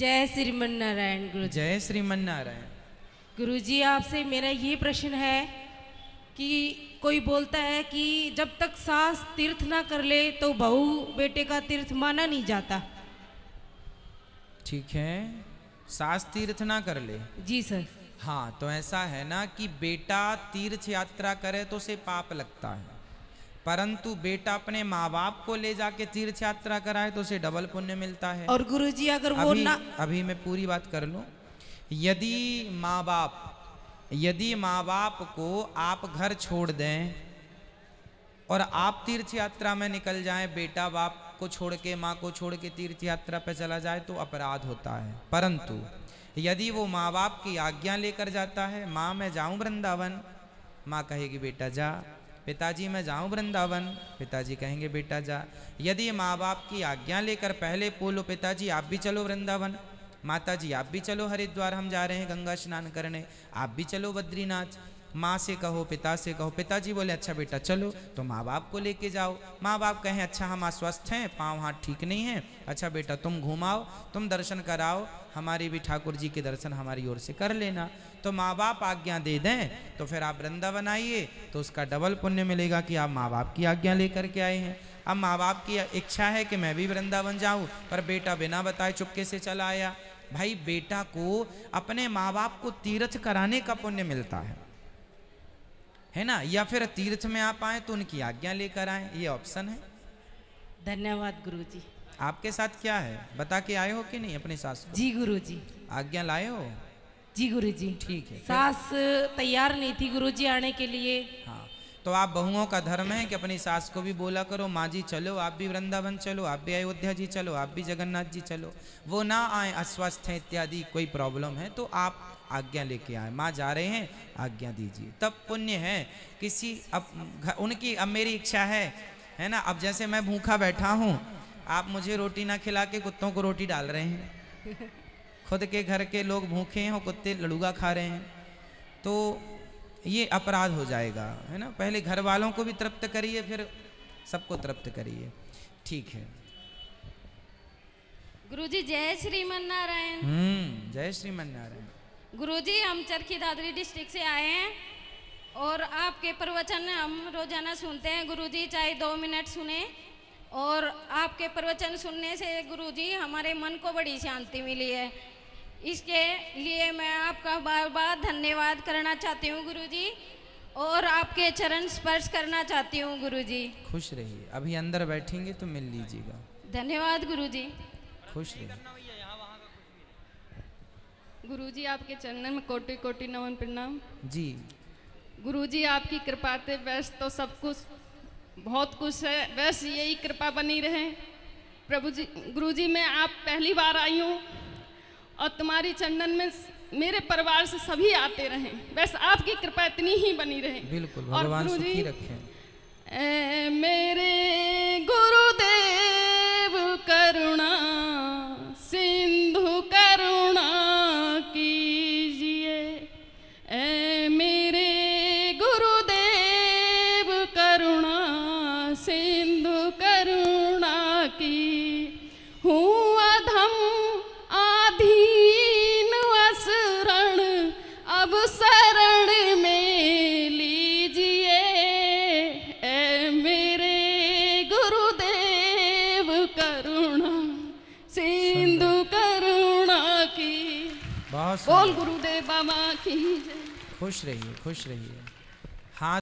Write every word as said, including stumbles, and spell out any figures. जय श्रीमनारायण गुरु। जय श्रीमनारायण गुरु जी, आपसे मेरा ये प्रश्न है कि कोई बोलता है कि जब तक सास तीर्थ ना कर ले तो बहू बेटे का तीर्थ माना नहीं जाता। ठीक है, सास तीर्थ ना कर ले। जी सर। हाँ, तो ऐसा है ना कि बेटा तीर्थ यात्रा करे तो उसे पाप लगता है, परंतु बेटा अपने माँ बाप को ले जाके तीर्थ यात्रा कराए तो उसे डबल पुण्य मिलता है। और गुरुजी अगर वो अभी, ना अभी मैं पूरी बात कर लूँ। यदि माँ बाप यदि माँ बाप को आप घर छोड़ दें और आप तीर्थ यात्रा में निकल जाएं, बेटा बाप को छोड़ के माँ को छोड़ के तीर्थ यात्रा पे चला जाए तो अपराध होता है। परंतु यदि वो माँ बाप की आज्ञा लेकर जाता है, माँ मैं जाऊँ वृंदावन, माँ कहेगी बेटा जा। पिताजी मैं जाऊं वृंदावन, पिताजी कहेंगे बेटा जा। यदि माँ बाप की आज्ञा लेकर पहले बोलो पिताजी आप भी चलो वृंदावन, माताजी आप भी चलो हरिद्वार, हम जा रहे हैं गंगा स्नान करने, आप भी चलो बद्रीनाथ। माँ से कहो, पिता से कहो, पिताजी बोले अच्छा बेटा चलो, तो माँ बाप को लेके जाओ। माँ बाप कहें अच्छा हम अस्वस्थ हैं, पाँव हाथ ठीक नहीं हैं, अच्छा बेटा तुम घुमाओ, तुम दर्शन कराओ, हमारी भी ठाकुर जी के दर्शन हमारी ओर से कर लेना। तो माँ बाप आज्ञा दे दें तो फिर आप वृंदावन आइए, तो उसका डबल पुण्य मिलेगा कि आप माँ बाप की आज्ञा लेकर के आए हैं। अब माँ बाप की इच्छा है कि मैं भी वृंदावन जाऊँ, पर बेटा बिना बताए चुपके से चला आया। भाई बेटा को अपने माँ बाप को तीर्थ कराने का पुण्य मिलता है है ना, या फिर तीर्थ में आप आए तो उनकी आज्ञा लेकर आए, ये ऑप्शन है। धन्यवाद गुरुजी। आपके साथ क्या है, बता के आए हो कि नहीं अपने सास को? जी गुरुजी। आज्ञा लाए हो? जी गुरुजी। ठीक है, सास तैयार नहीं थी गुरुजी आने के लिए। हाँ, तो आप बहुओं का धर्म है कि अपनी सास को भी बोला करो माँ जी चलो, आप भी वृंदावन चलो, आप भी अयोध्या जी चलो, आप भी जगन्नाथ जी चलो। वो ना आए अस्वस्थ हैं इत्यादि कोई प्रॉब्लम है तो आप आज्ञा लेके आए, माँ जा रहे हैं आज्ञा दीजिए, तब पुण्य है। किसी अब उनकी अब मेरी इच्छा है है ना, अब जैसे मैं भूखा बैठा हूँ, आप मुझे रोटी ना खिला के कुत्तों को रोटी डाल रहे हैं, खुद के घर के लोग भूखे हैं और कुत्ते लड़ुगा खा रहे हैं, तो ये अपराध हो जाएगा है ना। पहले घर वालों को भी तृप्त करिए, फिर सबको तृप्त करिए। ठीक है गुरुजी। जय श्रीमनारायण। हम्म जय श्रीमनारायण। गुरुजी हम चरखी दादरी डिस्ट्रिक्ट से आए हैं और आपके प्रवचन हम रोजाना सुनते हैं गुरुजी, चाहे दो मिनट सुने, और आपके प्रवचन सुनने से गुरुजी हमारे मन को बड़ी शांति मिली है, इसके लिए मैं आपका बार बार धन्यवाद करना चाहती हूँ गुरुजी, और आपके चरण स्पर्श करना चाहती हूँ गुरुजी। खुश रहिए, अभी अंदर बैठेंगे तो मिल लीजिएगा। धन्यवाद गुरुजी। खुश रहिए। गुरुजी आपके चरणों में कोटि कोटि नमन प्रणाम। जी गुरुजी आपकी कृपा से वैसे तो सब कुछ बहुत कुछ है, वैसे यही कृपा बनी रहे प्रभु जी। गुरुजी मैं आप पहली बार आई हूँ और तुम्हारी चंदन में मेरे परिवार से सभी आते रहे, बस आपकी कृपा इतनी ही बनी रहे। बिल्कुल, भगवान सुखी रखें। ऐ मेरे गुरुदेव करुणा सिंधु करुणा कीजिए, ऐ मेरे गुरुदेव करुणा सिंधु करुणा की, हूँ अधम अधीन असरण अब शरण में लीजिए, ऐ मेरे गुरुदेव करुणा सिंधु करुणा की। बोल गुरुदेव बाबा की। खुश रहिए, खुश रहिए।